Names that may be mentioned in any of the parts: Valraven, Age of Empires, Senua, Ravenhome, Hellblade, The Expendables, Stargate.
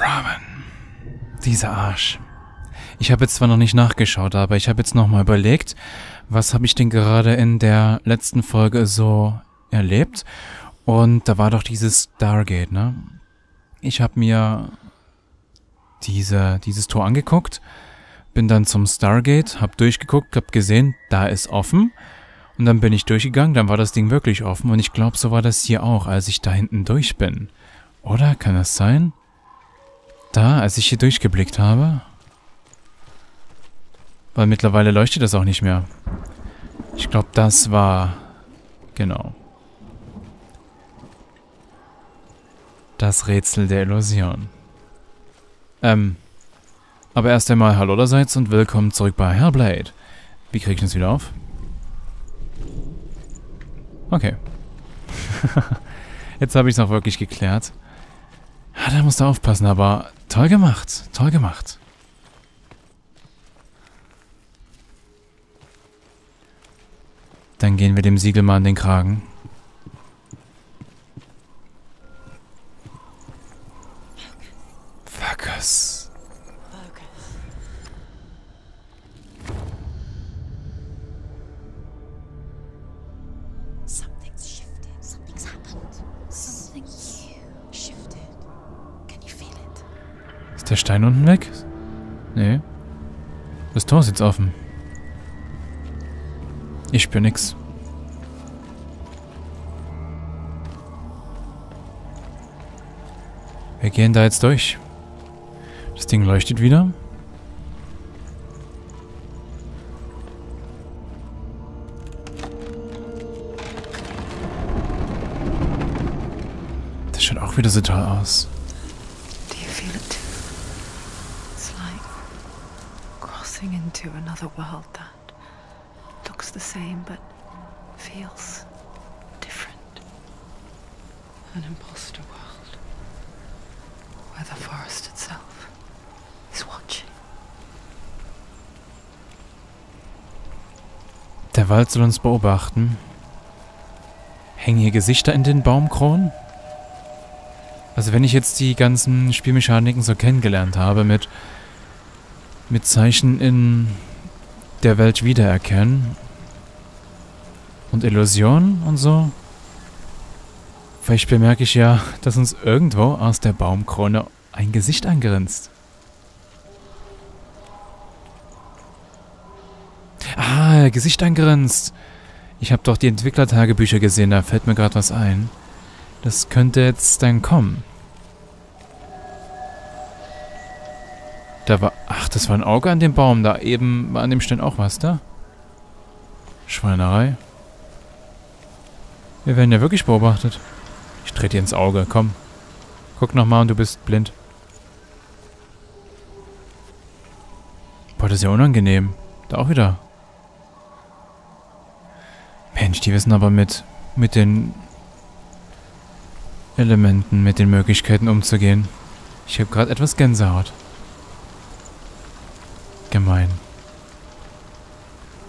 Raven. Dieser Arsch. Ich habe jetzt zwar noch nicht nachgeschaut, aber ich habe jetzt nochmal überlegt, was habe ich denn gerade in der letzten Folge so erlebt? Und da war doch dieses Stargate, ne? Ich habe mir dieses Tor angeguckt, bin dann zum Stargate, habe durchgeguckt, habe gesehen, da ist offen. Und dann bin ich durchgegangen, dann war das Ding wirklich offen. Und ich glaube, so war das hier auch, als ich da hinten durch bin. Oder? Kann das sein? Da, als ich hier durchgeblickt habe. Weil mittlerweile leuchtet das auch nicht mehr. Ich glaube, das war... Genau. Das Rätsel der Illusion. Aber erst einmal hallo allerseits und willkommen zurück bei Hellblade. Wie kriege ich das wieder auf? Okay. Jetzt habe ich es auch wirklich geklärt. Ah, da musst du aufpassen, aber toll gemacht. Toll gemacht. Dann gehen wir dem Siegel mal an den Kragen. Fuckers. Ist der Stein unten weg? Nee. Das Tor ist jetzt offen. Ich spür nix. Wir gehen da jetzt durch. Das Ding leuchtet wieder. Das schaut auch wieder so toll aus. The same, but feels different. An imposter world where the forest itself is watching. Der Wald soll uns beobachten. Hängen hier Gesichter in den Baumkronen? Also wenn ich jetzt die ganzen Spielmechaniken so kennengelernt habe mit Zeichen in der Welt wiedererkennen. Und Illusionen und so. Vielleicht bemerke ich ja, dass uns irgendwo aus der Baumkrone ein Gesicht angrinst. Ah, Gesicht angrinst. Ich habe doch die Entwicklertagebücher gesehen, da fällt mir gerade was ein. Das könnte jetzt dann kommen. Da war... Ach, das war ein Auge an dem Baum. Da eben war an dem Stein auch was, da? Schweinerei. Wir werden ja wirklich beobachtet. Ich trete dir ins Auge, komm. Guck nochmal und du bist blind. Boah, das ist ja unangenehm. Da auch wieder. Mensch, die wissen aber mit den Elementen, mit den Möglichkeiten umzugehen. Ich habe gerade etwas Gänsehaut. Gemein.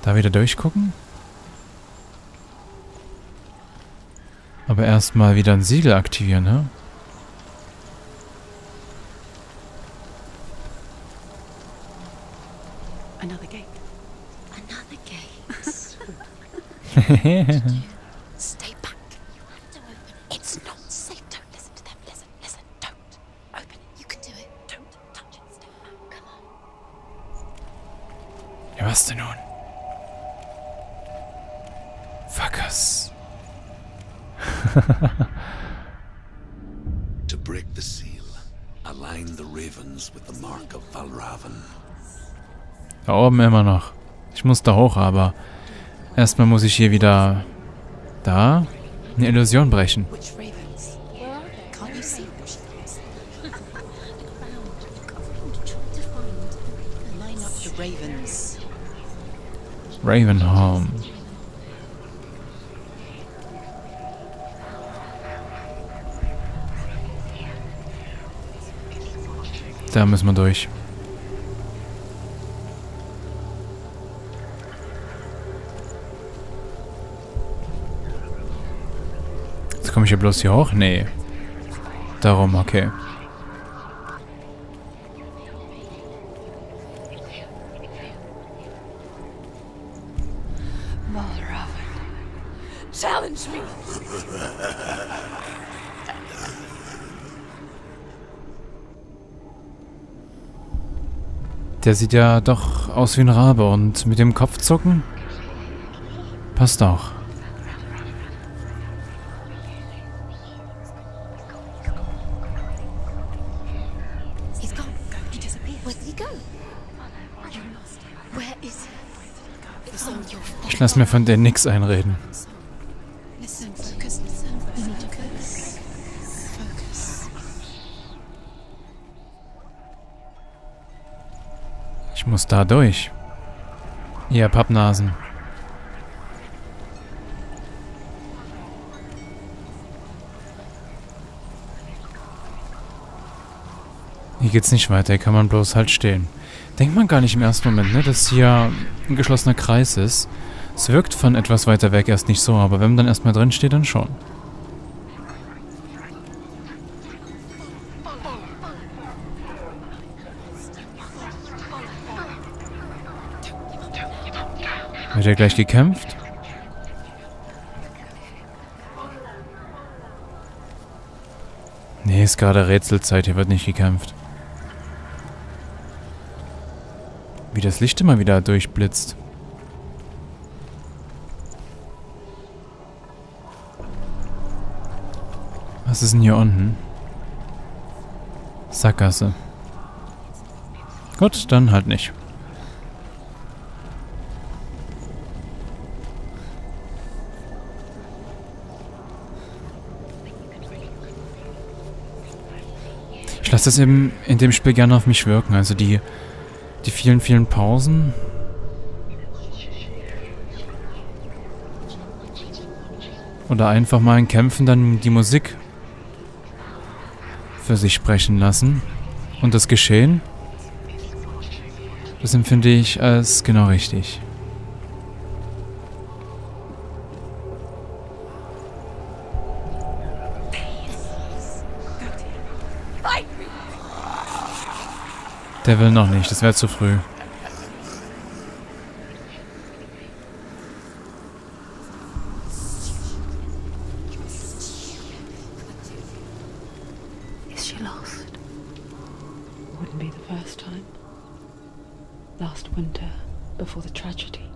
Da wieder durchgucken? Aber erstmal wieder ein Siegel aktivieren, ne? Another gate. Another gate. Stay back. You have to open it. It's not safe. Don't listen to them. Listen, listen. Don't open it. You can do it. Don't touch it. Stay back. Come on. Ja, was denn nun? Fuckers. To break the seal, align the ravens with the mark of Valraven. Da oben immer noch. Ich muss da hoch, aber erstmal muss ich hier wieder da eine Illusion brechen. Ravenhome. Da müssen wir durch. Jetzt komme ich ja bloß hier hoch? Nee. Darum, okay. Der sieht ja doch aus wie ein Rabe und mit dem Kopfzucken passt auch. Ich lasse mir von denen nichts einreden. Ich muss da durch. Ihr Pappnasen. Hier geht's nicht weiter, hier kann man bloß halt stehen. Denkt man gar nicht im ersten Moment, ne, dass hier ein geschlossener Kreis ist. Es wirkt von etwas weiter weg erst nicht so, aber wenn man dann erstmal drin steht, dann schon. Wird ja gleich gekämpft. Nee, ist gerade Rätselzeit, hier wird nicht gekämpft. Wie das Licht immer wieder durchblitzt. Was ist denn hier unten? Sackgasse. Gut, dann halt nicht. Ich lasse das eben in dem Spiel gerne auf mich wirken, also die vielen, vielen Pausen. Oder einfach mal in Kämpfen dann die Musik für sich sprechen lassen. Und das Geschehen, das empfinde ich als genau richtig. Der will noch nicht, das wäre zu früh. Is she lost? Wouldn't be the first time. Last winter, before the tragedy,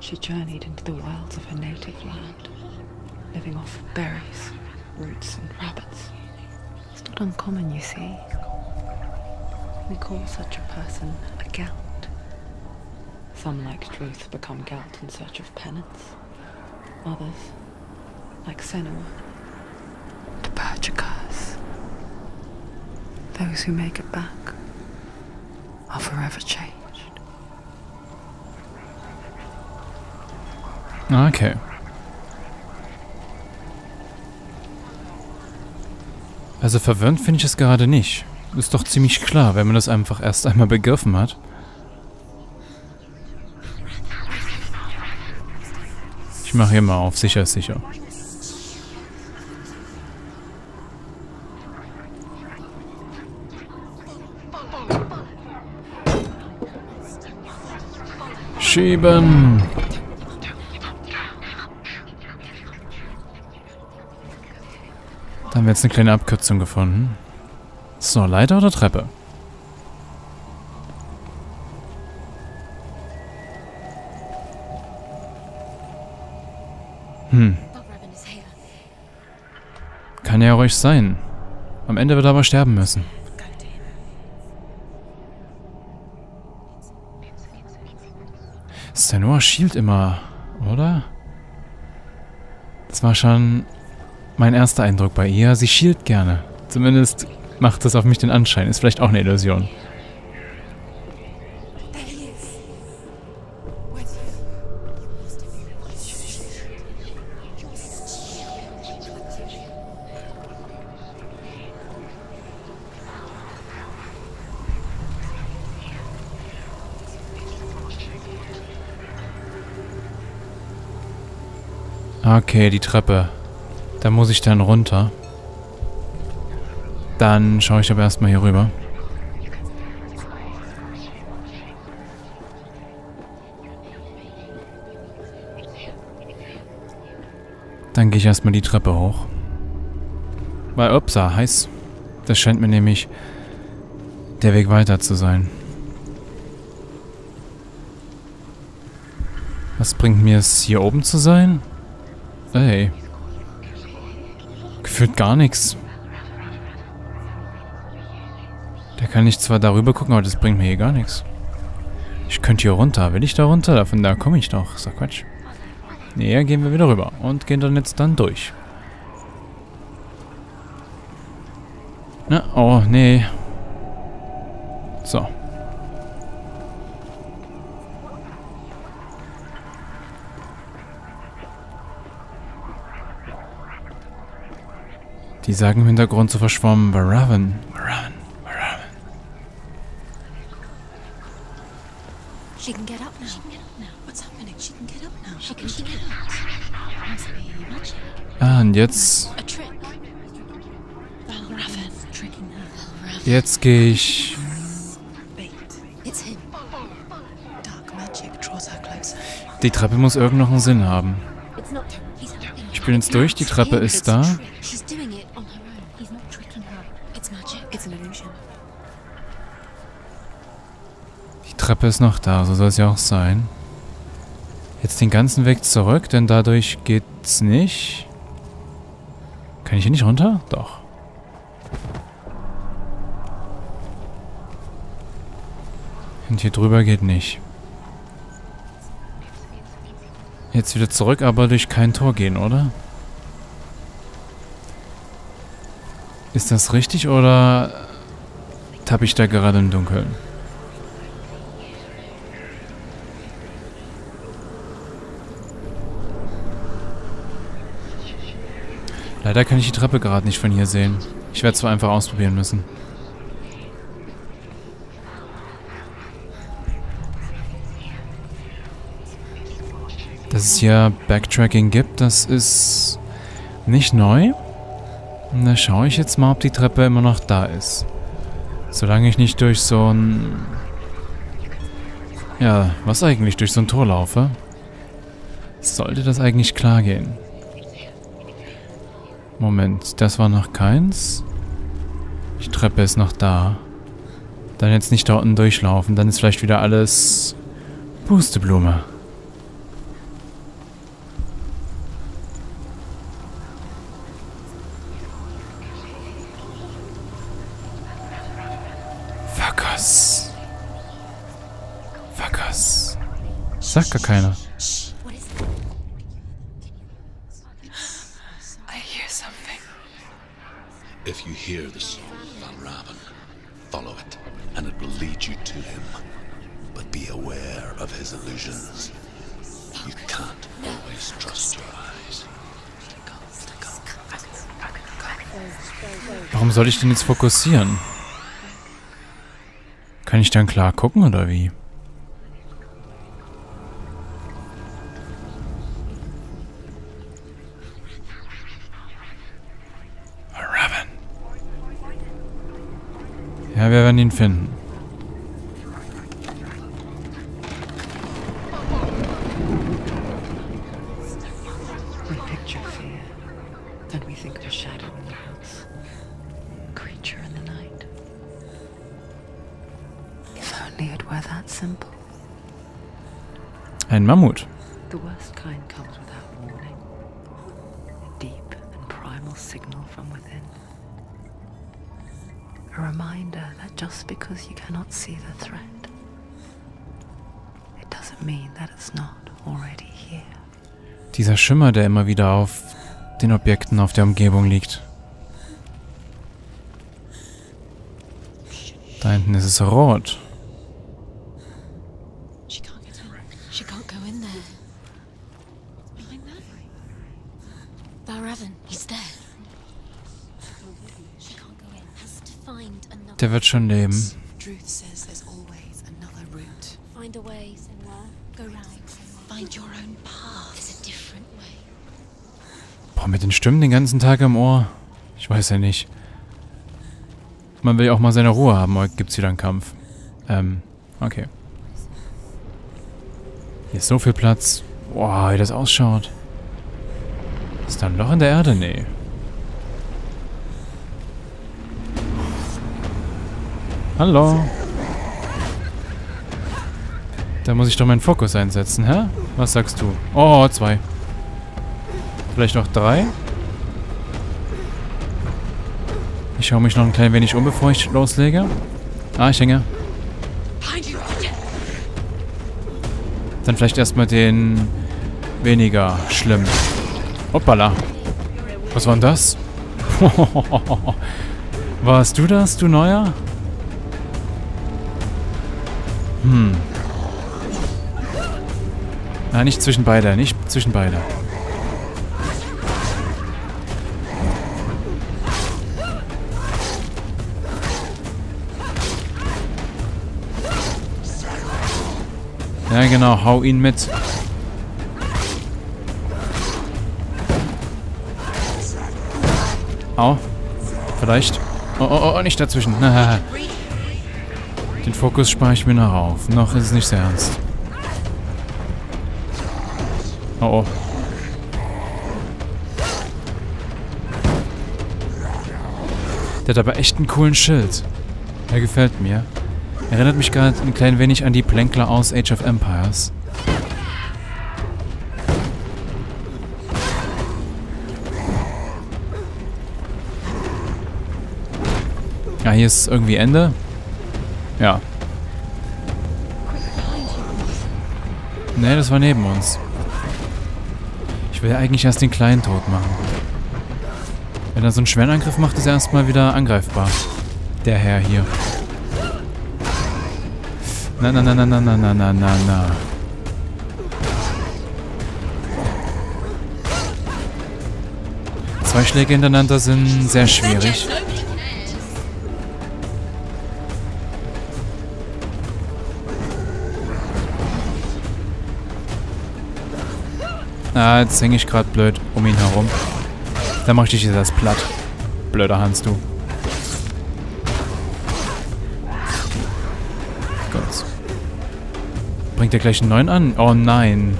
she journeyed into the wilds of her native land, living off berries, roots and rabbits. It's not uncommon, you see. We call such a person a gelt. Some, like Truth, become gelt in search of penance. Others, like Senua, to purge a curse. Those who make it back are forever changed. Okay. Also verwirrend finde ich es gerade nicht. Ist doch ziemlich klar, wenn man das einfach erst einmal begriffen hat. Ich mache hier mal auf, sicher ist sicher. Schieben! Da haben wir jetzt eine kleine Abkürzung gefunden. So, Leiter oder Treppe? Kann ja ruhig sein. Am Ende wird er aber sterben müssen. Senua schielt immer, oder? Das war schon mein erster Eindruck bei ihr. Sie schielt gerne. Zumindest macht das auf mich den Anschein. Ist vielleicht auch eine Illusion. Okay, die Treppe. Da muss ich dann runter. Dann schaue ich aber erstmal hier rüber. Dann gehe ich erstmal die Treppe hoch. Weil, upsa, heiß. Das scheint mir nämlich der Weg weiter zu sein. Was bringt mir es, hier oben zu sein? Ey. Gefühlt gar nichts. Da kann ich zwar darüber gucken, aber das bringt mir hier gar nichts. Ich könnte hier runter. Will ich da runter? Davon da komme ich doch. Ist doch Quatsch. Nee, gehen wir wieder rüber. Und gehen dann jetzt dann durch. Na, oh, nee. So. Die sagen im Hintergrund so verschwommen, Raven. She can get up now. What's happening? She can get up now. She can get up. Ah, und jetzt... Jetzt gehe ich... Die Treppe muss irgendeinen Sinn haben. Ich bin jetzt durch, die Treppe ist da. Die Treppe ist noch da, so soll es ja auch sein. Jetzt den ganzen Weg zurück, denn dadurch geht's nicht. Kann ich hier nicht runter? Doch. Und hier drüber geht nicht. Jetzt wieder zurück, aber durch kein Tor gehen, oder? Ist das richtig, oder tappe ich da gerade im Dunkeln? Leider kann ich die Treppe gerade nicht von hier sehen. Ich werde es zwar einfach ausprobieren müssen. Dass es hier Backtracking gibt, das ist nicht neu. Und da schaue ich jetzt mal, ob die Treppe immer noch da ist. Solange ich nicht durch so ein... Ja, was eigentlich? Durch so ein Tor laufe? Sollte das eigentlich klar gehen? Moment, das war noch keins. Die Treppe ist noch da. Dann jetzt nicht da unten durchlaufen, dann ist vielleicht wieder alles... Pusteblume. Sagt gar keiner. I hear something. If you hear the song of Raven, follow it, and it will lead you to him. But be aware of his illusions. You can't always trust your eyes. Warum soll ich denn jetzt fokussieren? Kann ich dann klar gucken oder wie? Ja, wir werden ihn finden. Ein Mammut. A reminder that just because you cannot see the threat, it doesn't mean that it's not already here. Dieser Schimmer, der immer wieder auf den Objekten auf der Umgebung liegt. Da hinten ist es rot. Der wird schon leben. Boah, mit den Stimmen den ganzen Tag im Ohr. Ich weiß ja nicht. Man will ja auch mal seine Ruhe haben, heute gibt's wieder einen Kampf. Okay. Hier ist so viel Platz. Boah, wie das ausschaut. Ist da ein Loch in der Erde? Nee. Hallo. Da muss ich doch meinen Fokus einsetzen, hä? Was sagst du? Oh, 2. Vielleicht noch 3? Ich schaue mich noch ein klein wenig um, bevor ich loslege. Ah, ich hänge. Dann vielleicht erstmal den weniger schlimm. Hoppala. Was war denn das? Warst du das, du Neuer? Hm. Nein, nicht zwischen beide, nicht zwischen beide. Ja, genau, hau ihn mit. Au. Vielleicht. Oh, oh, oh, nicht dazwischen. Den Fokus spare ich mir noch auf. Noch ist es nicht sehr ernst. Oh, oh. Der hat aber echt einen coolen Schild. Der gefällt mir. Erinnert mich gerade ein klein wenig an die Plänkler aus Age of Empires. Ja, hier ist irgendwie Ende. Ja. Nee, das war neben uns. Ich will eigentlich erst den Kleinen tot machen. Wenn er so einen schweren Angriff macht, ist er erstmal wieder angreifbar. Der Herr hier. Na, na, na, na, na, na, na, na, na. Zwei Schläge hintereinander sind sehr schwierig. Ah, jetzt hänge ich gerade blöd um ihn herum. Da mach ich dich das platt. Blöder Hans, du. Gott. Bringt er gleich einen neuen an? Oh nein.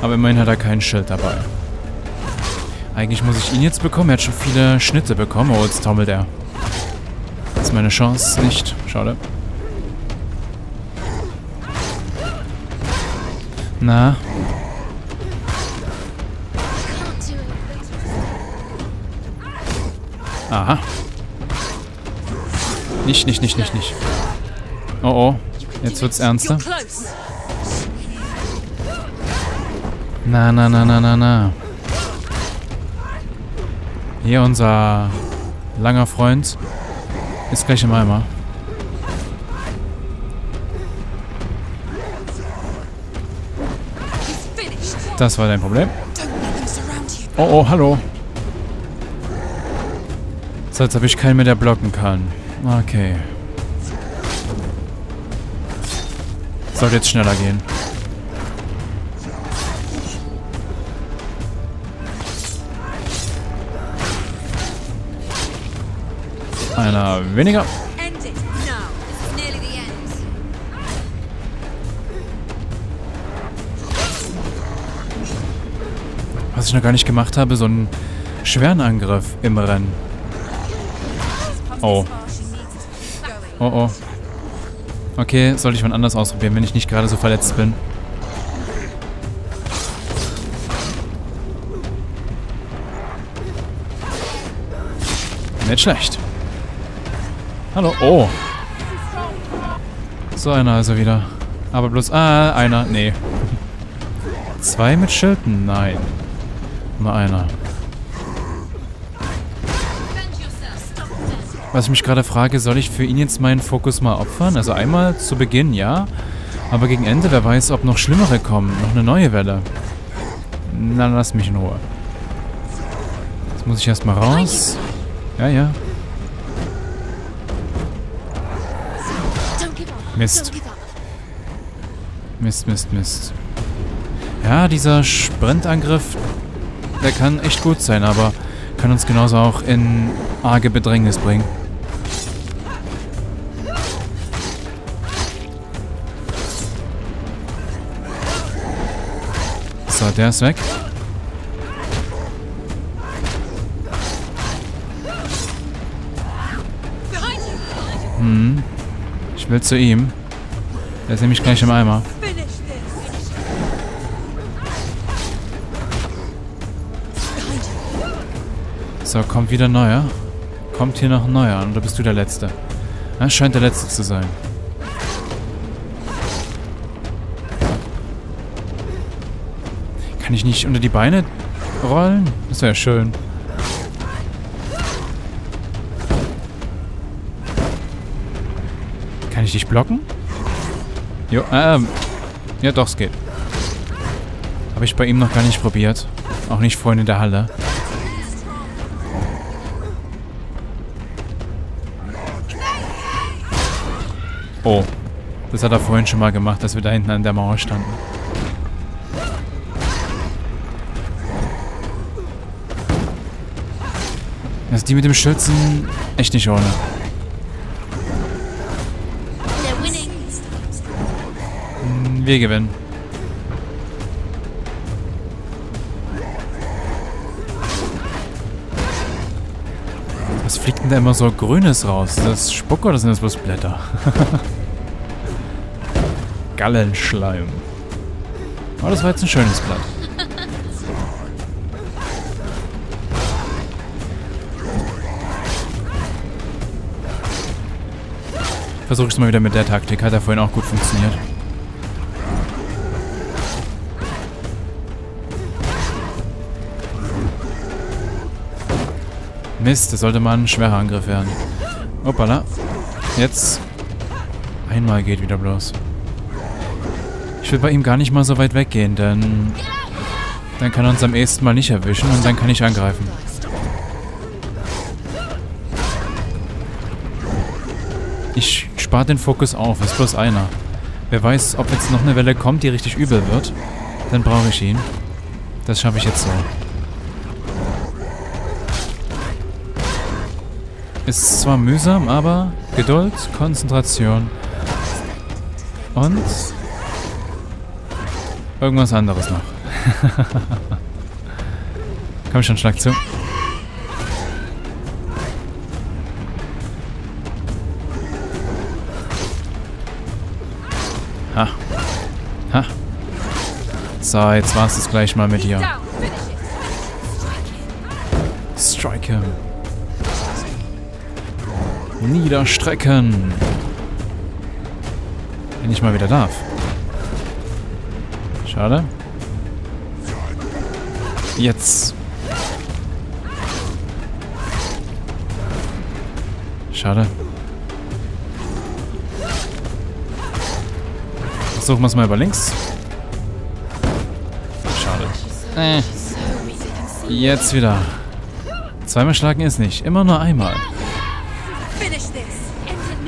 Aber immerhin hat er kein Schild dabei. Eigentlich muss ich ihn jetzt bekommen. Er hat schon viele Schnitte bekommen. Oh, jetzt taumelt er. Das ist meine Chance. Nicht. Schade. Na. Aha. Nicht, nicht, nicht, nicht, nicht. Oh, oh. Jetzt wird's ernster. Na, na, na, na, na, na. Hier unser langer Freund ist gleich im Eimer. Das war dein Problem. Oh, oh, hallo. Als ob ich keinen mehr, der blocken kann. Okay. Sollte jetzt schneller gehen. Einer weniger. Was ich noch gar nicht gemacht habe, so einen schweren Angriff im Rennen. Oh. Oh, oh. Okay, sollte ich mal anders ausprobieren, wenn ich nicht gerade so verletzt bin. Nicht schlecht. Hallo. Oh. So einer also wieder. Aber bloß... Ah, einer. Nee. 2 mit Schilden? Nein. Nur einer. Was ich mich gerade frage, soll ich für ihn jetzt meinen Fokus mal opfern? Also einmal zu Beginn, ja. Aber gegen Ende, wer weiß, ob noch schlimmere kommen. Noch eine neue Welle. Na, lass mich in Ruhe. Jetzt muss ich erstmal raus. Ja, ja. Mist. Mist, Mist, Mist. Ja, dieser Sprintangriff, der kann echt gut sein, aber... Kann uns genauso auch in arge Bedrängnis bringen. So, der ist weg. Hm. Ich will zu ihm. Der ist nämlich gleich im Eimer. So, kommt wieder neuer. Kommt hier noch neuer und da bist du der Letzte. Ja, scheint der Letzte zu sein. Kann ich nicht unter die Beine rollen? Das wäre schön. Kann ich dich blocken? Jo, ja doch, es geht. Habe ich bei ihm noch gar nicht probiert. Auch nicht vorhin in der Halle. Oh, das hat er vorhin schon mal gemacht, dass wir da hinten an der Mauer standen. Also die mit dem Schützen, echt nicht ohne. Wir gewinnen. Was fliegt denn da immer so Grünes raus? Ist das Spuck oder sind das bloß Blätter? Gallenschleim. Oh, das war jetzt ein schönes Blatt. Versuche ich es mal wieder mit der Taktik. Hat ja vorhin auch gut funktioniert. Mist, das sollte mal ein schwerer Angriff werden. Hoppala. Jetzt. Einmal geht wieder bloß. Ich will bei ihm gar nicht mal so weit weggehen, denn dann kann er uns am ehesten mal nicht erwischen und dann kann ich angreifen. Ich spare den Fokus auf, ist bloß einer. Wer weiß, ob jetzt noch eine Welle kommt, die richtig übel wird. Dann brauche ich ihn. Das schaffe ich jetzt so. Ist zwar mühsam, aber Geduld, Konzentration und irgendwas anderes noch. Komm schon, schlag zu. Ha. Ha. So, jetzt war's das gleich mal mit dir. Strike him. Niederstrecken. Wenn ich mal wieder darf. Schade. Jetzt. Schade. Versuchen wir es mal über links. Schade. Jetzt wieder. Zweimal schlagen ist nicht. Immer nur einmal.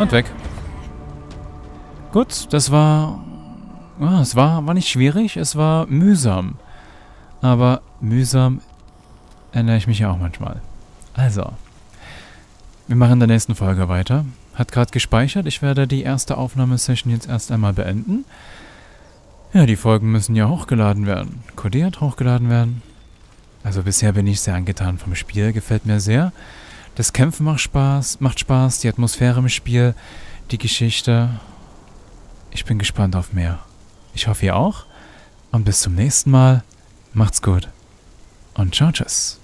Und weg. Gut, das war... Ah, es war nicht schwierig, es war mühsam. Aber mühsam erinnere ich mich ja auch manchmal. Also, wir machen in der nächsten Folge weiter. Hat gerade gespeichert, ich werde die erste Aufnahmesession jetzt erst einmal beenden. Ja, die Folgen müssen ja hochgeladen werden. Codiert hochgeladen werden. Also bisher bin ich sehr angetan vom Spiel, gefällt mir sehr. Das Kämpfen macht Spaß, die Atmosphäre im Spiel, die Geschichte. Ich bin gespannt auf mehr. Ich hoffe, ihr auch. Und bis zum nächsten Mal. Macht's gut. Und ciao, tschüss.